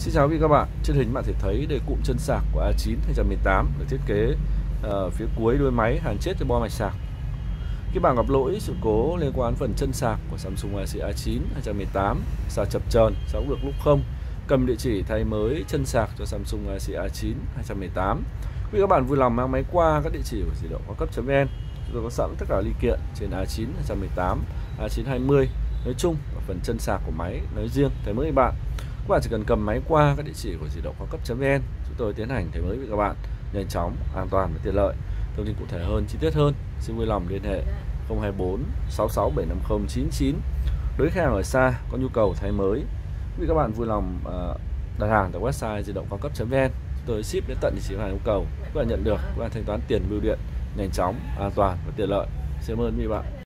Xin chào quý vị các bạn, trên hình bạn thể thấy đây cụm chân sạc của A9 2018 được thiết kế phía cuối đuôi máy hàn chết cho bo mạch sạc. Cái bảng gặp lỗi sự cố liên quan phần chân sạc của Samsung AC A9 2018 sạc chập chờn, sạc được lúc không. Cầm địa chỉ thay mới chân sạc cho Samsung AC A9 2018. Quý vị các bạn vui lòng mang máy qua các địa chỉ của didongcaocap.vn. Chúng tôi có sẵn tất cả linh kiện trên A9 2018, A9 20 nói chung và phần chân sạc của máy nói riêng thay mới bạn. Các bạn chỉ cần cầm máy qua các địa chỉ của didongcaocap.vn, chúng tôi tiến hành thay mới với các bạn nhanh chóng, an toàn và tiện lợi. Thông tin cụ thể hơn, chi tiết hơn xin vui lòng liên hệ 024 66 750 99. Đối với khách hàng ở xa có nhu cầu thay mới, vì các bạn vui lòng đặt hàng tại website didongcaocap.vn, tôi ship đến tận địa chỉ hàng yêu cầu. Các bạn nhận được, các bạn thanh toán tiền bưu điện nhanh chóng, an toàn và tiện lợi. Xin cảm ơn các bạn.